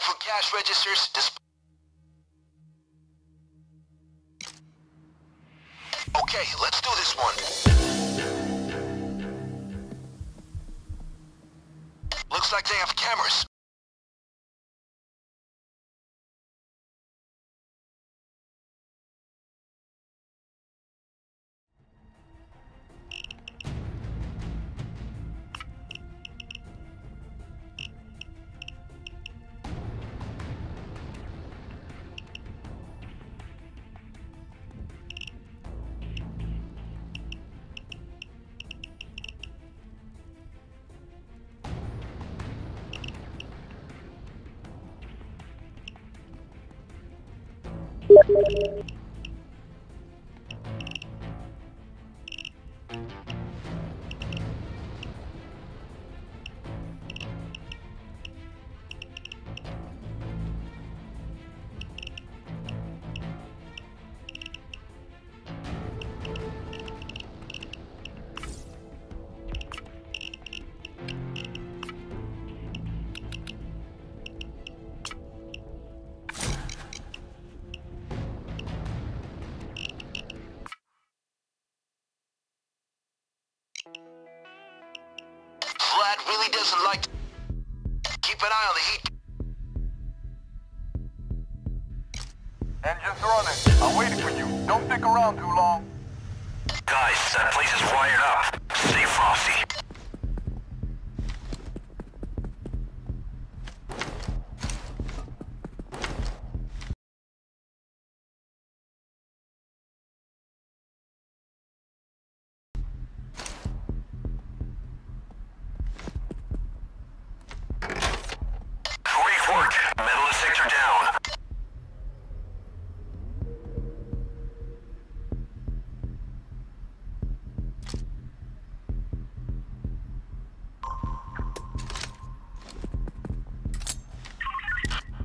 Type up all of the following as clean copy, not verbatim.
proof of cash registers displayed. Okay, let's do this one. Looks like they have cameras. Vlad really doesn't like to keep an eye on the heat. Engines running. I'm waiting for you. Don't stick around too long. Guys, that place is wired up. Stay frosty.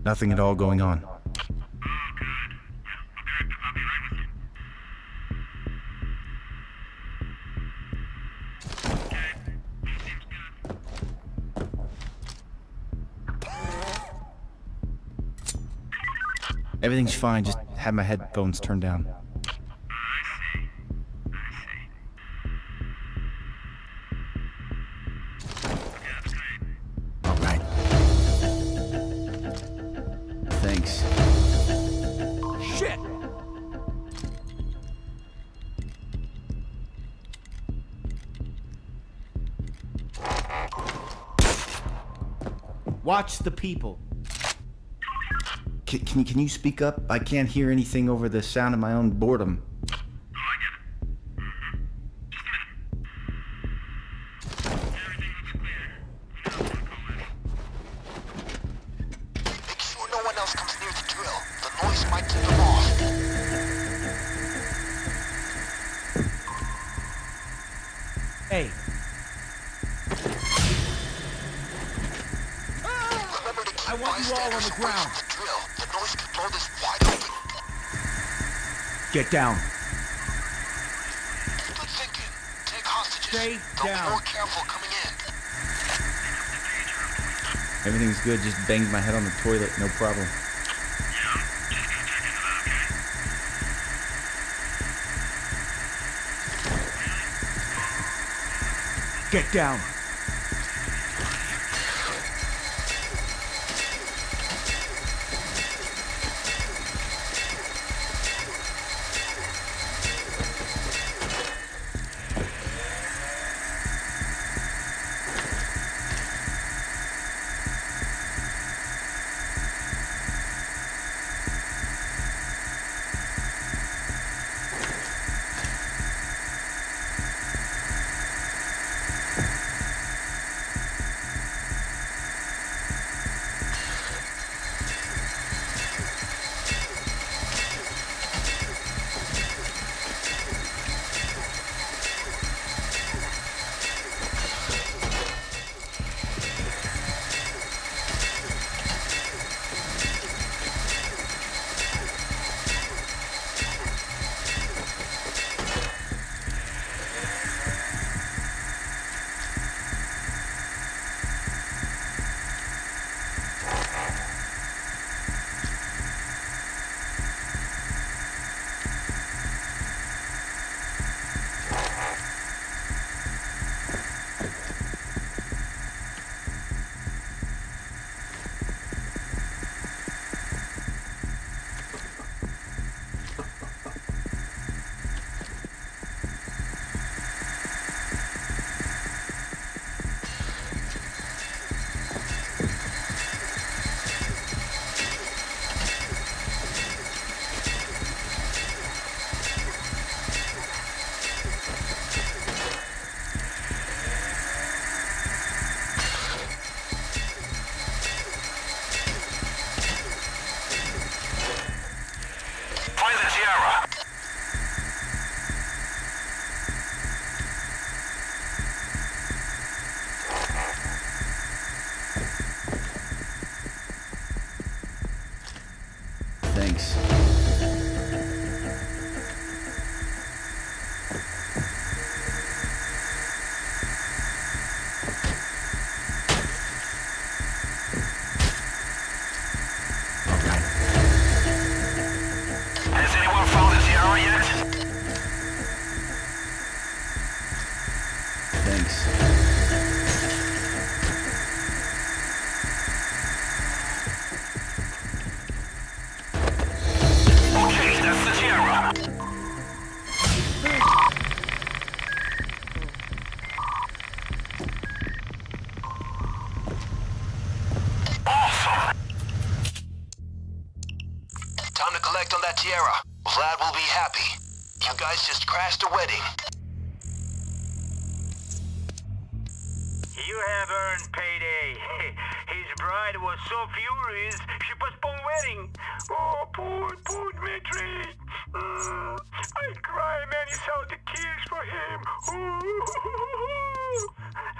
Nothing at all going on. Everything's fine, just had my headphones turned down. Watch the people. Can you speak up? I can't hear anything over the sound of my own boredom. Get down. Good thinking. Take hostages. Stay down. Be more careful coming in. Everything's good. Just banged my head on the toilet. No problem. Yeah, just go check into that, okay? Get down. legs. Sierra, Vlad will be happy. You guys just crashed a wedding. You have earned payday. His bride was so furious, she postponed wedding. Oh, poor Dmitri. I cry many salty tears for him.